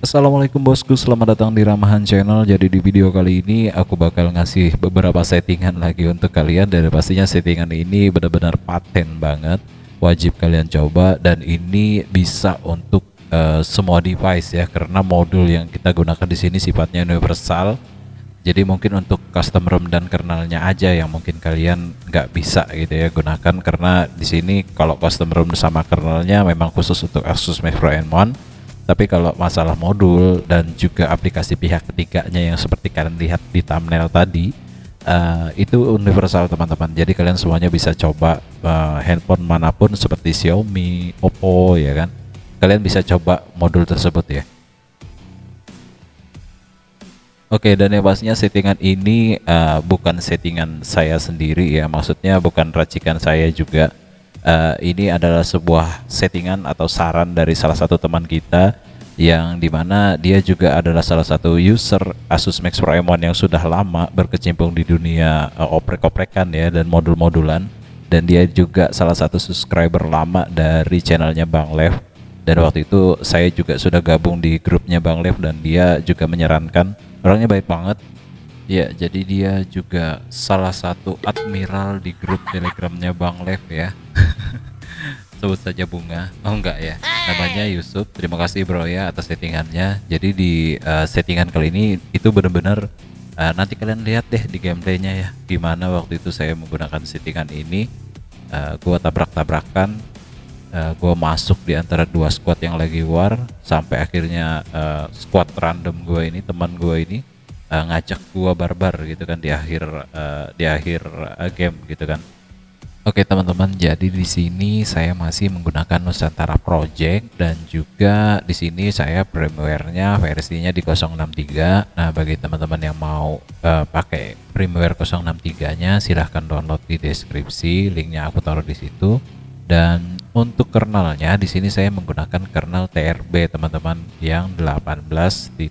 Assalamualaikum bosku, selamat datang di Ramhan Channel. Jadi di video kali ini aku bakal ngasih beberapa settingan lagi untuk kalian. Dan pastinya settingan ini benar-benar paten banget, wajib kalian coba. Dan ini bisa untuk semua device ya, karena modul yang kita gunakan di sini sifatnya universal. Jadi mungkin untuk custom ROM dan kernelnya aja yang mungkin kalian nggak bisa gitu ya gunakan, karena di sini kalau custom ROM sama kernelnya memang khusus untuk Asus Max Pro M1. Tapi kalau masalah modul dan juga aplikasi pihak ketiganya yang seperti kalian lihat di thumbnail tadi, itu universal teman-teman. Jadi kalian semuanya bisa coba handphone manapun seperti Xiaomi, Oppo ya kan. Kalian bisa coba modul tersebut ya. Oke, dan yang pastinya settingan ini bukan settingan saya sendiri ya. Maksudnya bukan racikan saya juga. Ini adalah sebuah settingan atau saran dari salah satu teman kita yang dimana dia juga adalah salah satu user Asus Max Pro M1 yang sudah lama berkecimpung di dunia oprek-oprekan ya dan modul-modulan, dan dia juga salah satu subscriber lama dari channelnya Bang Lev. Dan waktu itu saya juga sudah gabung di grupnya Bang Lev dan dia juga menyarankan, orangnya baik banget. Ya, jadi dia juga salah satu admiral di grup Telegramnya Bang Lev ya. Sebut saja Bunga. Oh enggak ya. Namanya Yusuf. Terima kasih bro ya atas settingannya. Jadi di settingan kali ini itu benar-benar nanti kalian lihat deh di gameplaynya ya. Gimana waktu itu saya menggunakan settingan ini. Gua tabrak-tabrakan. Gua masuk di antara dua squad yang lagi war. Sampai akhirnya squad random gua ini, teman gua ini, ngajak gua barbar gitu kan di akhir game gitu kan. Oke teman-teman, jadi di sini saya masih menggunakan Nusantara Project dan juga di sini saya firmware-nya versinya di 063. Nah, bagi teman-teman yang mau pakai firmware 063-nya silahkan download di deskripsi, linknya aku taruh di situ. Dan untuk kernelnya di sini saya menggunakan kernel TRB teman-teman yang 18.05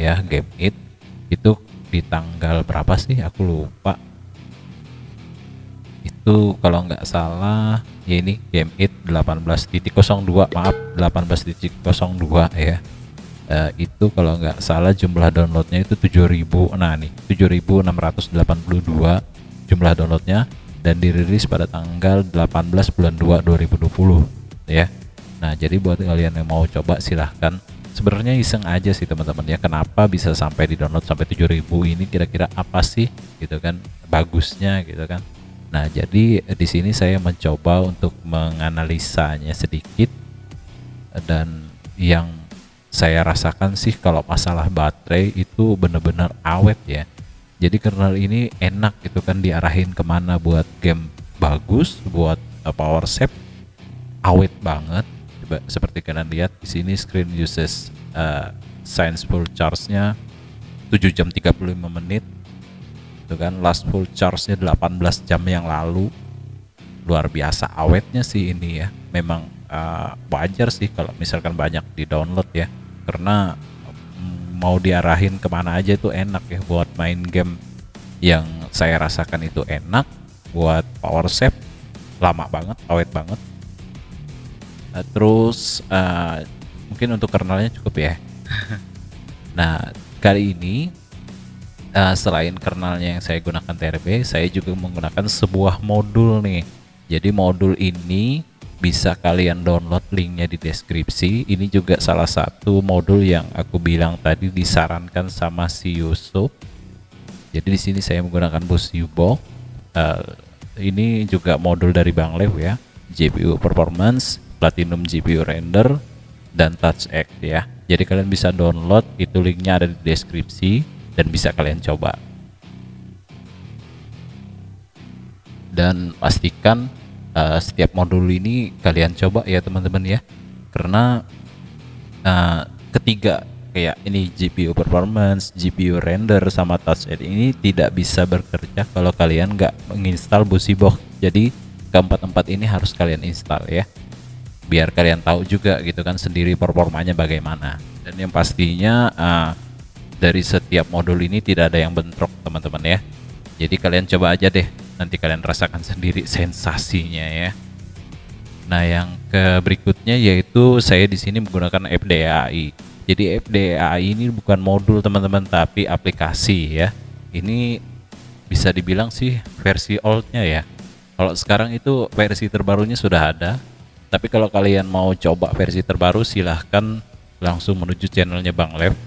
ya, game it. Itu di tanggal berapa sih? Aku lupa. Itu kalau nggak salah ya, ini game it 18.02, maaf 18.02 ya. Itu kalau nggak salah jumlah downloadnya itu 7.000. Nah nih 7.682 jumlah downloadnya. Dan dirilis pada tanggal 18 bulan 2 2020 ya. Nah, jadi buat kalian yang mau coba silahkan. Sebenarnya iseng aja sih teman-teman ya, kenapa bisa sampai di download sampai 7.000 ini, kira-kira apa sih gitu kan bagusnya gitu kan. Nah, jadi di sini saya mencoba untuk menganalisanya sedikit, dan yang saya rasakan sih kalau masalah baterai itu benar-benar awet ya. Jadi kernel ini enak gitu kan diarahin kemana, buat game bagus, buat power save awet banget. Coba seperti kalian lihat di sini screen uses science full charge-nya 7 jam 35 menit. Itu kan last full charge-nya 18 jam yang lalu. Luar biasa awetnya sih ini ya. Memang wajar sih kalau misalkan banyak di-download ya. Karena mau diarahin kemana aja itu enak ya, buat main game yang saya rasakan itu enak, buat power save lama banget, awet banget. Terus mungkin untuk kernelnya cukup ya. Nah kali ini selain kernelnya yang saya gunakan TRB, saya juga menggunakan sebuah modul nih. Jadi modul ini bisa kalian download, linknya di deskripsi. Ini juga salah satu modul yang aku bilang tadi disarankan sama si Yusuf. Jadi di sini saya menggunakan Busybox. Ini juga modul dari Bang Lev ya, GPU Performance, Platinum GPU Render, dan TouchX ya. Jadi kalian bisa download, itu linknya ada di deskripsi dan bisa kalian coba. Dan pastikan setiap modul ini kalian coba ya teman-teman ya, karena ketiga kayak ini GPU performance, GPU render, sama TouchX ini tidak bisa bekerja kalau kalian nggak menginstal Busybox. Jadi keempat-empat ini harus kalian install ya, biar kalian tahu juga gitu kan sendiri performanya bagaimana. Dan yang pastinya dari setiap modul ini tidak ada yang bentrok teman-teman ya. Jadi kalian coba aja deh, nanti kalian rasakan sendiri sensasinya ya. Nah, yang ke berikutnya yaitu saya di sini menggunakan FDE.AI. Jadi FDE.AI ini bukan modul teman-teman, tapi aplikasi ya. Ini bisa dibilang sih versi oldnya ya. Kalau sekarang itu versi terbarunya sudah ada. Tapi kalau kalian mau coba versi terbaru, silahkan langsung menuju channelnya Bang Lev.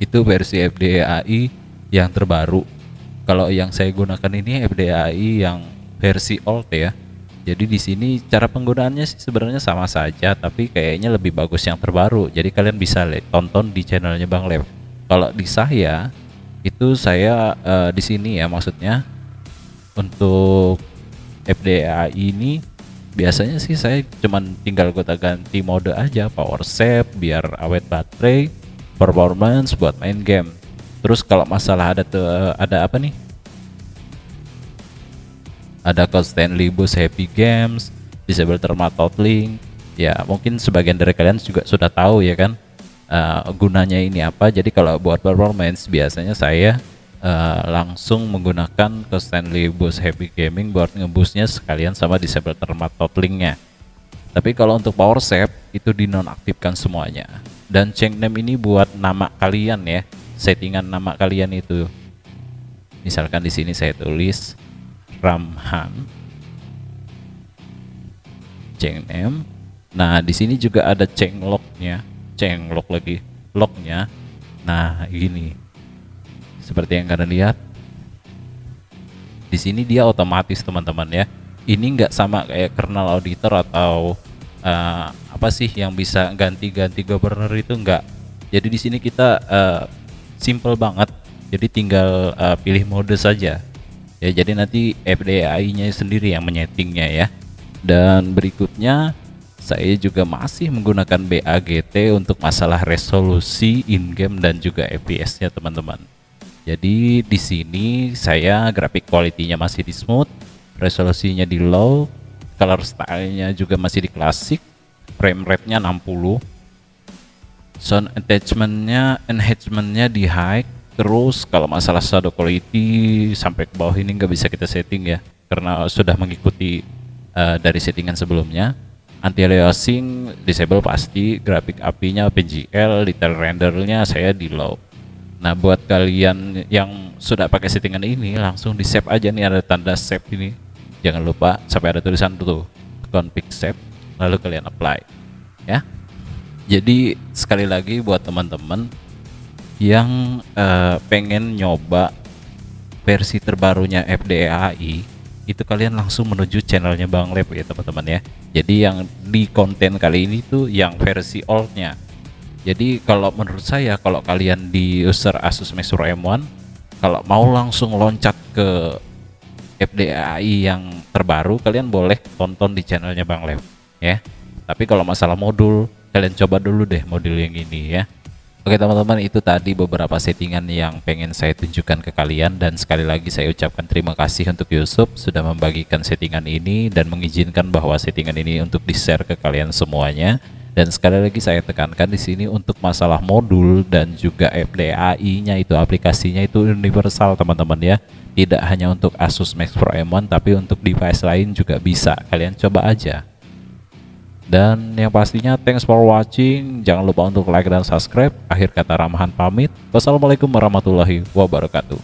Itu versi FDE.AI yang terbaru. Kalau yang saya gunakan ini FDE.AI yang versi old ya. Jadi di sini cara penggunaannya sih sebenarnya sama saja, tapi kayaknya lebih bagus yang terbaru. Jadi kalian bisa tonton di channelnya Bang Lev. Kalau di saya itu saya di sini ya, maksudnya untuk FDE.AI ini biasanya sih saya cuman tinggal gonta-ganti mode aja, power save biar awet baterai, performance buat main game. Terus kalau masalah ada apa nih? Ada constantly boost happy games, disable thermal throttling. Ya mungkin sebagian dari kalian juga sudah tahu ya kan gunanya ini apa. Jadi kalau buat performance biasanya saya langsung menggunakan constantly boost happy gaming buat nge-boostnya sekalian sama disable thermal throttlingnya. Tapi kalau untuk power save itu dinonaktifkan semuanya. Dan change name ini buat nama kalian ya, settingan nama kalian itu. Misalkan di sini saya tulis Ramhan Channel. Nah, di sini juga ada changelognya, changelog lagi, lognya. Nah, gini. Seperti yang kalian lihat, di sini dia otomatis teman-teman ya. Ini nggak sama kayak kernel auditor atau apa sih yang bisa ganti-ganti governor itu nggak. Jadi di sini kita simple banget. Jadi tinggal pilih mode saja. Ya, jadi nanti FDE.AI-nya sendiri yang menyetingnya ya. Dan berikutnya saya juga masih menggunakan BAGT untuk masalah resolusi in-game dan juga FPS-nya teman-teman. Jadi di sini saya grafik quality-nya masih di smooth, resolusinya di low, color style-nya juga masih di klasik, frame rate-nya 60, sound enhancement-nya di high. Terus kalau masalah shadow quality sampai ke bawah ini nggak bisa kita setting ya, karena sudah mengikuti dari settingan sebelumnya. Anti aliasing disable pasti, grafik apinya OpenGL, detail rendernya saya di low. Nah buat kalian yang sudah pakai settingan ini langsung di save aja, nih ada tanda save ini, jangan lupa sampai ada tulisan tuh config save, lalu kalian apply ya. Jadi sekali lagi buat teman-teman yang pengen nyoba versi terbarunya FDE.AI itu, kalian langsung menuju channelnya Bang Lev ya teman-teman ya. Jadi yang di konten kali ini tuh yang versi oldnya. Jadi kalau menurut saya, kalau kalian di user Asus Max Pro M1, kalau mau langsung loncat ke FDE.AI yang terbaru, kalian boleh tonton di channelnya Bang Lev ya. Tapi kalau masalah modul, kalian coba dulu deh modul yang ini ya. Oke teman-teman, itu tadi beberapa settingan yang pengen saya tunjukkan ke kalian. Dan sekali lagi saya ucapkan terima kasih untuk Yusuf sudah membagikan settingan ini dan mengizinkan bahwa settingan ini untuk di-share ke kalian semuanya. Dan sekali lagi saya tekankan di sini untuk masalah modul dan juga FDE.AI-nya itu, aplikasinya itu universal teman-teman ya. Tidak hanya untuk Asus Max Pro M1, tapi untuk device lain juga bisa. Kalian coba aja. Dan yang pastinya thanks for watching, jangan lupa untuk like dan subscribe. Akhir kata Ramhan pamit, wassalamualaikum warahmatullahi wabarakatuh.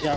Siap